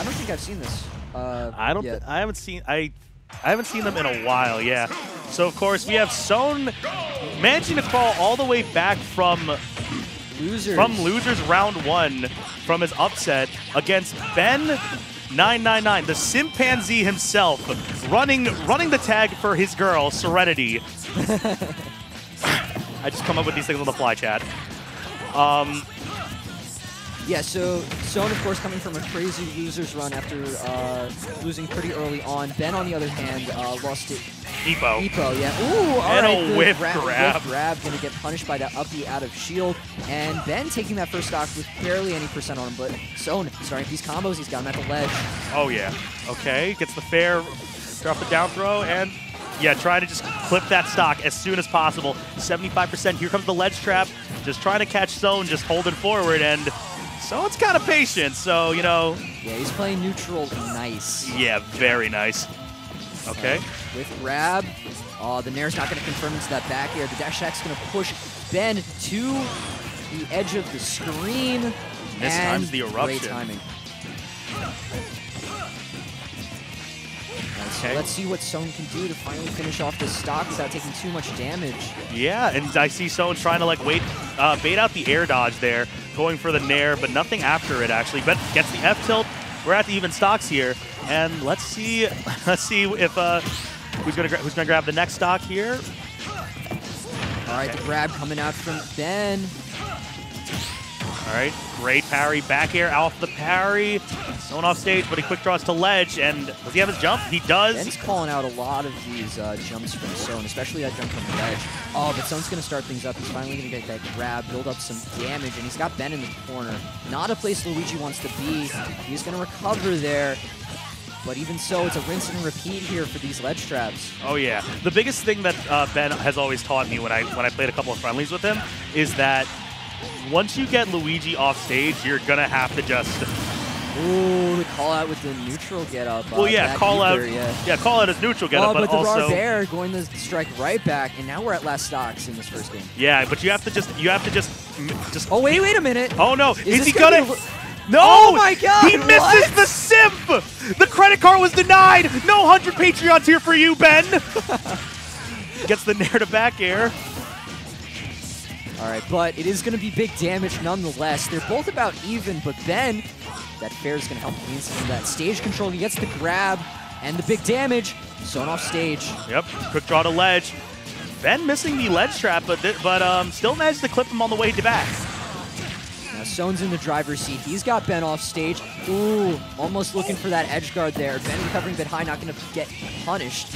I don't think I've seen this. I don't. Yet. I haven't seen. I haven't seen them in a while. Yeah. So of course we have Soan managing to crawl all the way back from losers. round 1 from his upset against Ben. 999, the chimpanzee himself, running the tag for his girl, Serenity. I just come up with these things on the fly, chat. Yeah, so Soan, of course, coming from a crazy loser's run after losing pretty early on. Ben, on the other hand, lost it. Depo. Depo, yeah. Ooh, all right. Whip grab. Going to get punished by that uppy out of shield. And Ben taking that first stock with barely any percent on him. But Soan starting these combos. He's got him at the ledge. Oh, yeah. Okay. Gets the fair. Drop a down throw. And, yeah, trying to just clip that stock as soon as possible. 75%. Here comes the ledge trap. Just trying to catch Soan. Just holding forward. And Soan's kind of patient. So, you know. Yeah, he's playing neutral nice. Yeah, very nice. Okay. With grab, the Nair's not going to confirm into that back air. The dash attack's going to push Ben to the edge of the screen. Mistimes the eruption. Great timing. Okay. So let's see what Soan can do to finally finish off this stock without taking too much damage. Yeah, and I see Soan trying to like bait out the air dodge there, going for the Nair, but nothing after it actually. But gets the F tilt. We're at the even stocks here, and let's see if who's gonna grab the next stock here. All right, okay. The grab coming out from Ben. All right, great parry, back air off the parry. Soan off stage, but he quick draws to ledge, and does he have his jump? He does. Ben's calling out a lot of these jumps from Soan, especially that jump from the ledge. Oh, but Soan's gonna start things up. He's finally gonna get that grab, build up some damage, and he's got Ben in the corner. Not a place Luigi wants to be. He's gonna recover there. But even so, it's a rinse and repeat here for these ledge traps. Oh yeah. The biggest thing that Ben has always taught me when I played a couple of friendlies with him is that once you get Luigi off stage, you're gonna have to just. Ooh, the call out with the neutral get up. Well, yeah, call out his neutral get up, but also. The raw bear going to strike right back, and now we're at last stocks in this first game. Yeah, but you have to just. Oh wait a minute. Oh no, is he gonna? No! Oh my God! He misses the simp. The credit card was denied. No 100 Patreons here for you, Ben. Gets the Nair to back air. All right, but it is going to be big damage nonetheless. They're both about even, but Ben, that fair is going to help clean that stage control. He gets the grab and the big damage. Soan off stage. Yep, quick draw to ledge. Ben missing the ledge trap, but still managed to clip him on the way to back. Now Soan's in the driver's seat. He's got Ben off stage. Ooh, almost looking for that edge guard there. Ben recovering a bit high, not going to get punished.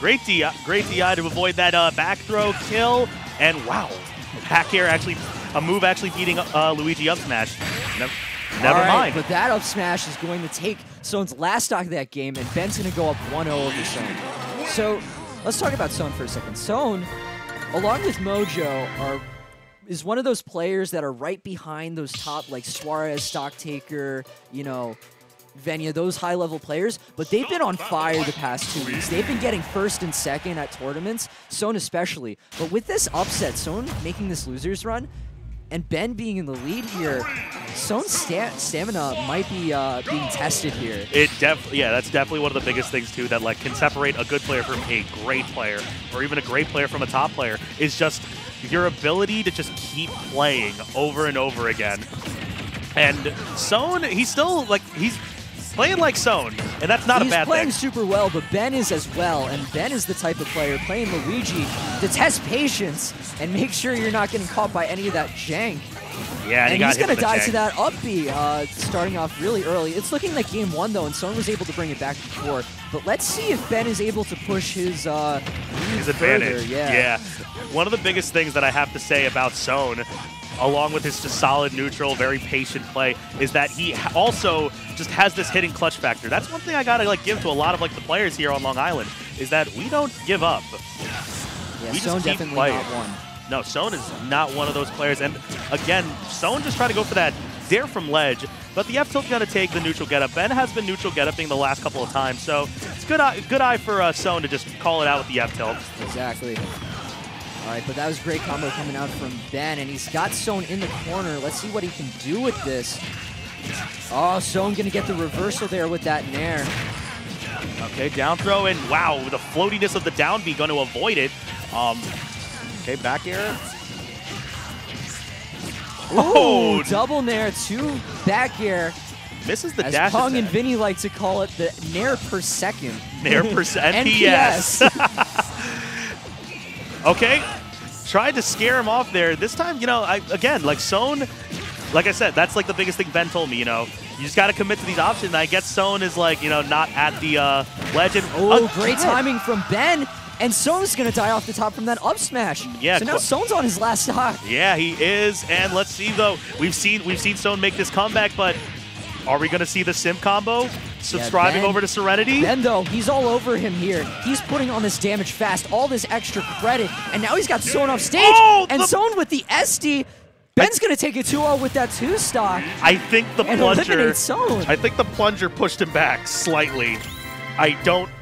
Great DI to avoid that back throw kill, and wow. Back air actually, a move actually beating Luigi up smash. Never mind. But that up smash is going to take Soan's last stock of that game, and Ben's going to go up 1-0 over Soan. So let's talk about Soan for a second. Soan, along with Mojo, is one of those players that are right behind those top, like Suarez, stock taker, you know, Venya, those high-level players, but they've been on fire the past 2 weeks. They've been getting first and second at tournaments, Soan especially. But with this upset, Soan making this loser's run, and Ben being in the lead here, Soan's stamina might be being tested here. That's definitely one of the biggest things too that like can separate a good player from a great player, or even a great player from a top player, is just your ability to just keep playing over and over again. And Soan, he's still like he's playing like Soan, and that's not a bad thing. He's playing super well, but Ben is as well, and Ben is the type of player playing Luigi to test patience and make sure you're not getting caught by any of that jank. Yeah, and he's going to die to that up B, starting off really early. It's looking like game one, though, and Soan was able to bring it back before. But let's see if Ben is able to push his advantage. Yeah. One of the biggest things that I have to say about Soan, along with his just solid neutral, very patient play, is that he also just has this hidden clutch factor. That's one thing I gotta like give to a lot of like the players here on Long Island, is that we don't give up. Yeah, we Soan just keep playing. Not one. No, Soan is not one of those players. And again, Soan just trying to go for that dare from ledge, but the F tilt's gonna take the neutral getup. Ben has been neutral getuping the last couple of times, so it's good eye for Soan to just call it out with the F tilt. Exactly. All right, but that was a great combo coming out from Ben, and he's got Soan in the corner. Let's see what he can do with this. Oh, Soan gonna get the reversal there with that nair. Okay, down throw, and wow, the floatiness of the down B gonna avoid it. Okay, back air. Ooh, double nair, two back air. Misses the dash. Kong and Vinny like to call it the nair per second. Nair per second. NPS. Okay, tried to scare him off there. This time, you know, again, like Soan, like I said, that's like the biggest thing Ben told me, you know. You just got to commit to these options. I guess Soan is like, you know, not at the legend. Oh, great timing from Ben. And Soan's going to die off the top from that up smash. Yeah, so now Soan's on his last stock. Yeah, he is. And let's see, though. We've seen Soan make this comeback, but are we going to see the Sim combo? Subscribing over to Serenity? Ben, though, he's all over him here. He's putting on this damage fast, all this extra credit. And now he's got Soan off stage. Oh, and Soan with the SD. Ben's going to take a 2-0 with that 2-stock. I think the plunger pushed him back slightly. I don't